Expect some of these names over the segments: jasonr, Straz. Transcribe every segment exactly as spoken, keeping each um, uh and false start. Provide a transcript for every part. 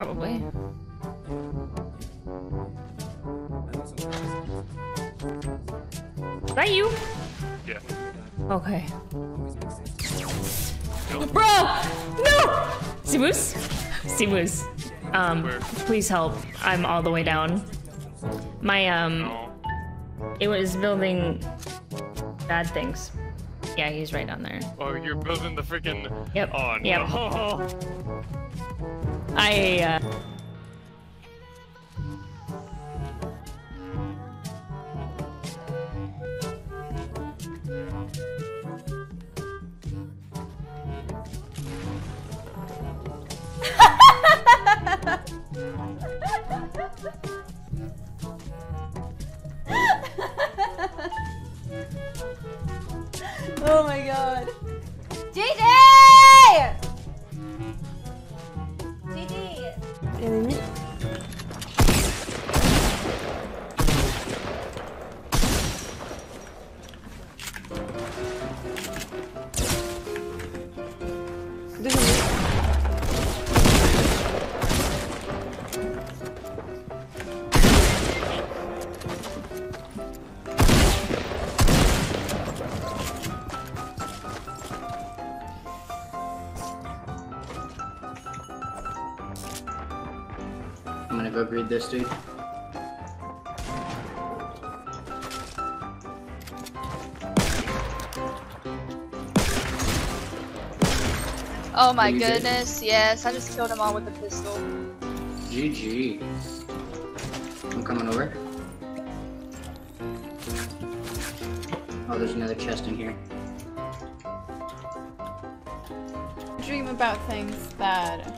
Probably. Is that you? Yeah. Okay. Bro! No! Sibus? Sibus. Um, please help. I'm all the way down. My, um... It was building... bad things. Yeah, he's right down there. Oh, you're building the freaking... Yep. Oh, no. Yep. I, uh... Oh my god. J J! J J! Enemy. I'm gonna go greet this dude. Oh my goodness, yes, I just killed him all with a pistol. G G. I'm coming over. Oh, there's another chest in here. Dream about things that...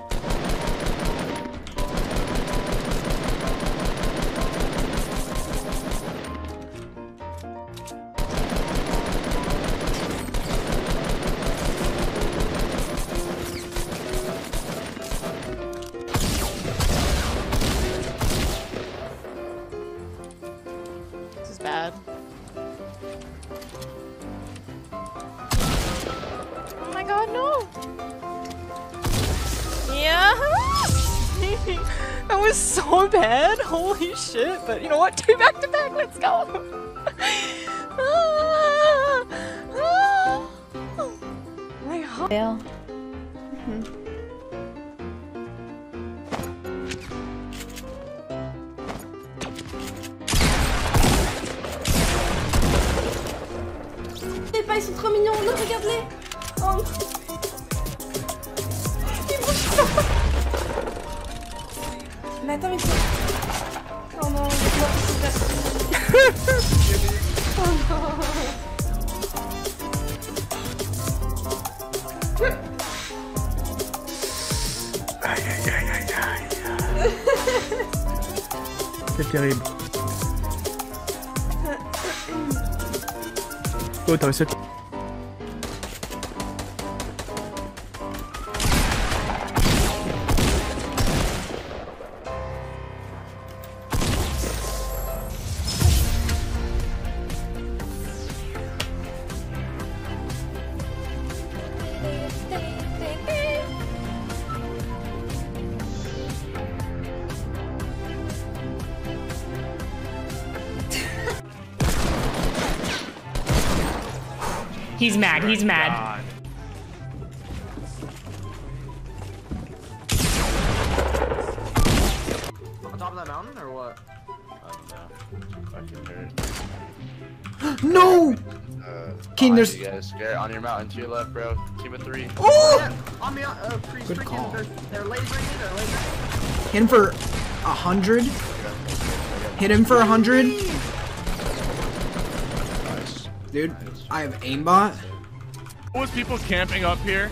Bad. Oh my god, no! Yeah! That was so bad! Holy shit! But you know what? Two back to back, let's go! ah, ah. Oh my god. Yeah. Mm-hmm. Ils sont trop mignons, non, regarde-les. Oh. Ils bougent pas. Mais attends, mais oh non, oh non. Aïe aïe aïe aïe aïe. C'est terrible. Oh, t'as réussi à... He's mad, he's mad. God. On top of that mountain or what? I don't know. No! Uh, King, there's. You guys. Garrett, on your mountain to your left, bro. Team of three. Oh! Yeah, on the, uh, free good call. They're, they're lasering, they're lasering. Hit him for a hundred. Hit him for a hundred. Dude, I have aimbot. What was people camping up here?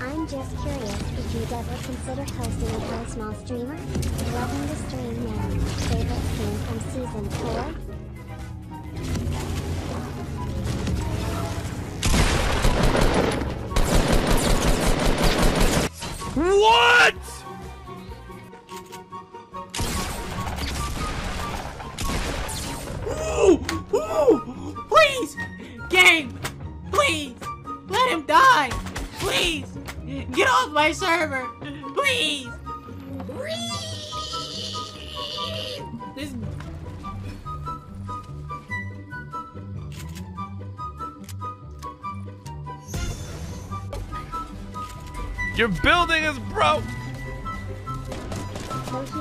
I'm just curious if you'd ever consider hosting an all-small streamer. Loving the stream now. Favorite scene from season four? What? Please, game, please, let him die, please, get off off my server. Please. Please. This. Your building is broke.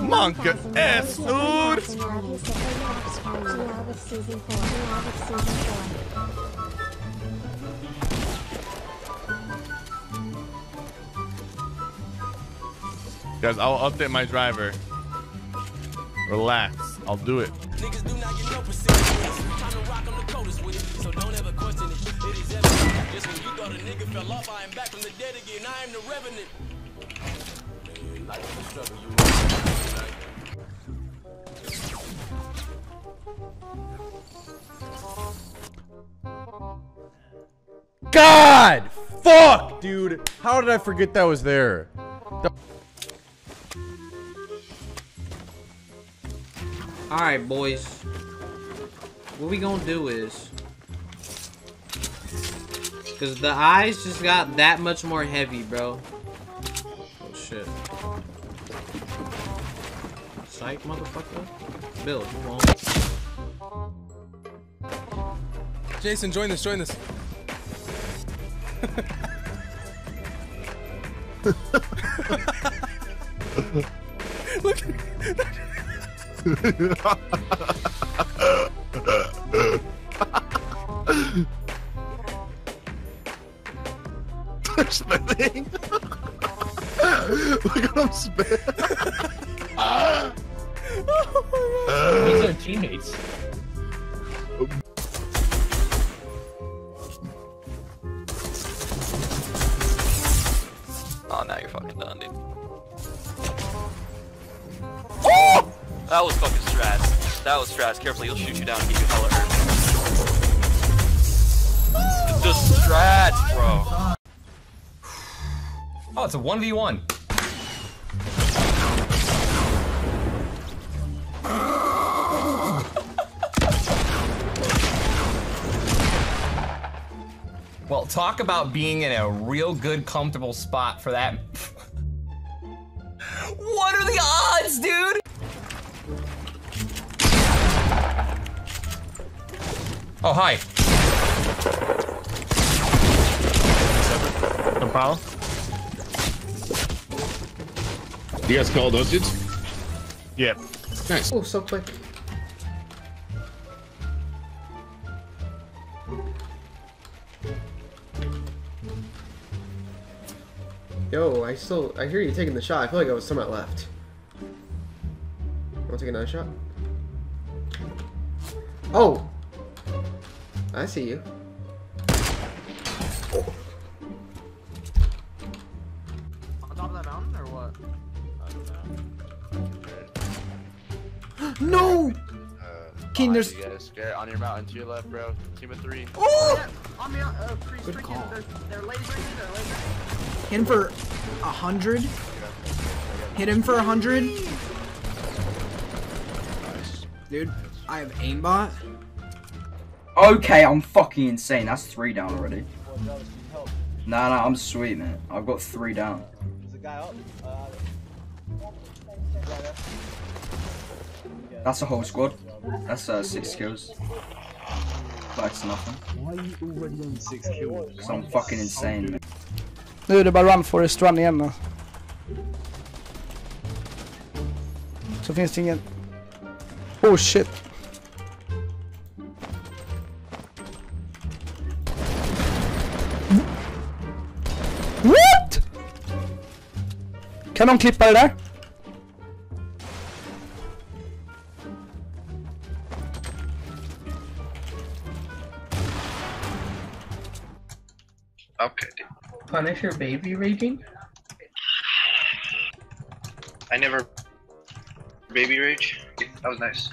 Monka ass food. Guys, I'll update my driver. Relax, I'll do it. Niggas do not get no percentage. Time to rock on the coldest with it, so don't ever question it. It is evident. Just when you thought a nigga fell off, I am back from the dead again. I am the revenant. Like the struggle you want. God, fuck, dude. How did I forget that was there? The Alright, boys, what we gonna do is, cause the eyes just got that much more heavy, bro. Oh shit. Psych, motherfucker. Build, come on. Jason, join this, join this. Look at that. Touch my thing. Look at him spin. uh, These are teammates. Oh, now you're fucking done, dude. Oh! That was fucking Straz. That was Straz. Carefully, he'll shoot you down and get you hella hurt. Just Straz, bro. Oh, it's a one v one. Well, talk about being in a real good, comfortable spot for that. What are the odds, dude? Oh, hi. No problem. You guys call those dudes? Yep. Nice. Oh, so quick. Yo, I still, I hear you taking the shot. I feel like I was somewhat left. Want to take another shot? Oh! I see you. Oh. On top of that mountain or what? I don't know. No! Uh, King, there's. You guys. On your mountain to your left, bro. Team of three. Oh! Yeah, on the uh, freeze. Good call. They're, they're lasering. They're lasering. Hit him for a hundred. Hit him for a hundred. Dude, I have aimbot. Okay, I'm fucking insane. That's three down already. Nah, nah, I'm sweet, man. I've got three down. There's a guy up. Uh, That's a whole squad. That's uh, six kills. That's nothing. Why are you already on six kills? Because I'm fucking insane, man. Nu är det bara run for it, run igen då. Så finns det ingen... Oh shit. What? Kan de klippa det där? Okay. Punish your baby raging? I never baby rage. That was nice.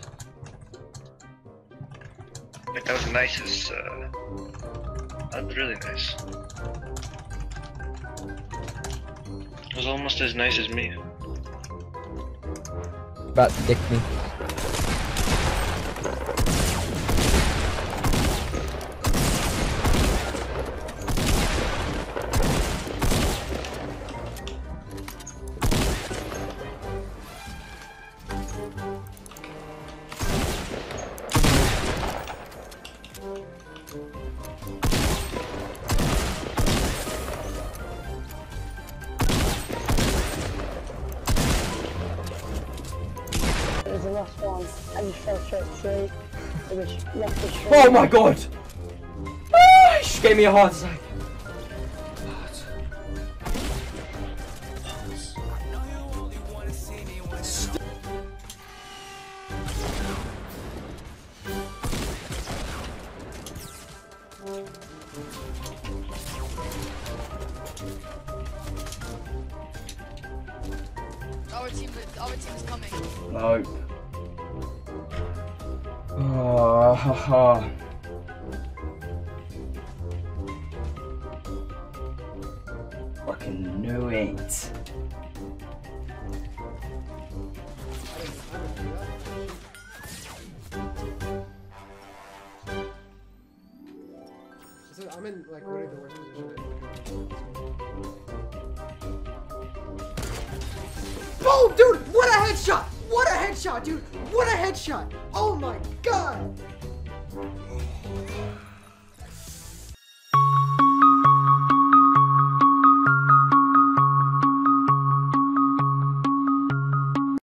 That was the nicest. Uh, that was really nice. It was almost as nice as me. But dick me. last one and just fell straight through. It was left the street. Oh my god! Ah, she gave me a heart attack. Our team, our team is coming. No. Oh, ha, ha. Fucking knew it. So I'm in like really the worst position. Oh, dude, what a headshot! What a headshot, dude! What a headshot! Oh my god!